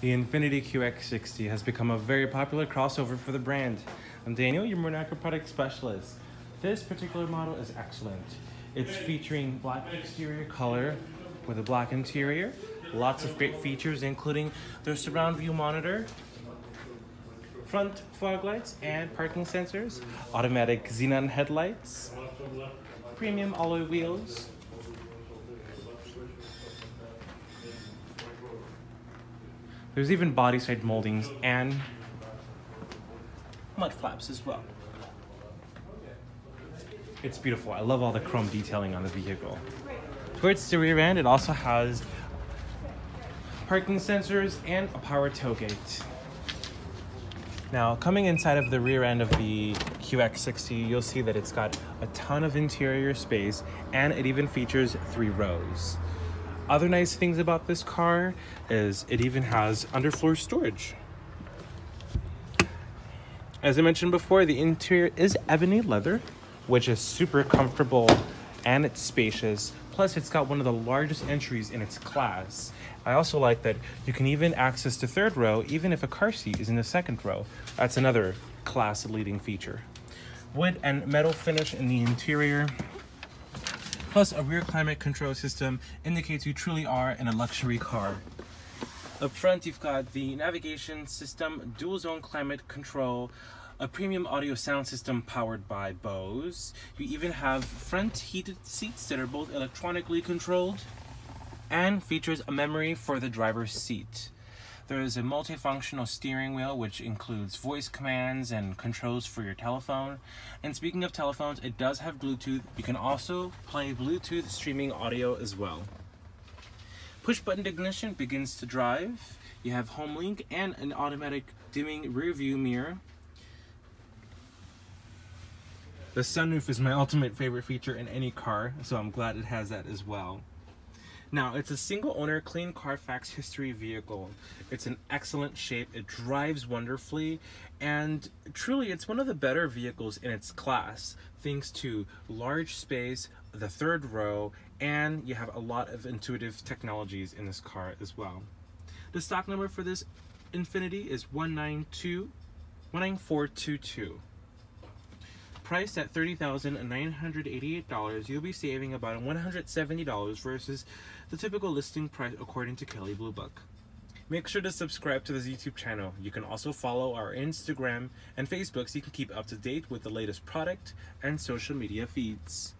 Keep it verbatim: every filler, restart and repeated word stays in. The Infiniti Q X sixty has become a very popular crossover for the brand. I'm Daniel, your Marin Acura product specialist. This particular model is excellent. It's featuring black exterior color with a black interior. Lots of great features, including their surround view monitor, front fog lights and parking sensors, automatic Xenon headlights, premium alloy wheels, there's even body side moldings and mud flaps as well. It's beautiful. I love all the chrome detailing on the vehicle. Towards the rear end, it also has parking sensors and a power tailgate. Now, coming inside of the rear end of the Q X sixty, you'll see that it's got a ton of interior space and it even features three rows. Other nice things about this car is it even has underfloor storage. As I mentioned before, the interior is ebony leather, which is super comfortable and it's spacious. Plus, it's got one of the largest entries in its class. I also like that you can even access the third row even if a car seat is in the second row. That's another class-leading feature. Wood and metal finish in the interior. Plus, a rear climate control system indicates you truly are in a luxury car. Up front, you've got the navigation system, dual zone climate control, a premium audio sound system powered by Bose. You even have front heated seats that are both electronically controlled and features a memory for the driver's seat. There is a multifunctional steering wheel, which includes voice commands and controls for your telephone. And speaking of telephones, it does have Bluetooth. You can also play Bluetooth streaming audio as well. Push-button ignition begins to drive. You have HomeLink and an automatic dimming rear-view mirror. The sunroof is my ultimate favorite feature in any car, so I'm glad it has that as well. Now, it's a single-owner, clean CarFax history vehicle. It's in excellent shape, it drives wonderfully, and truly, it's one of the better vehicles in its class, thanks to large space, the third row, and you have a lot of intuitive technologies in this car as well. The stock number for this Infiniti is one nine two, one nine four two two. Priced at thirty thousand nine hundred eighty-eight dollars, you'll be saving about one hundred seventy dollars versus the typical listing price according to Kelly Blue Book. Make sure to subscribe to this YouTube channel. You can also follow our Instagram and Facebook so you can keep up to date with the latest product and social media feeds.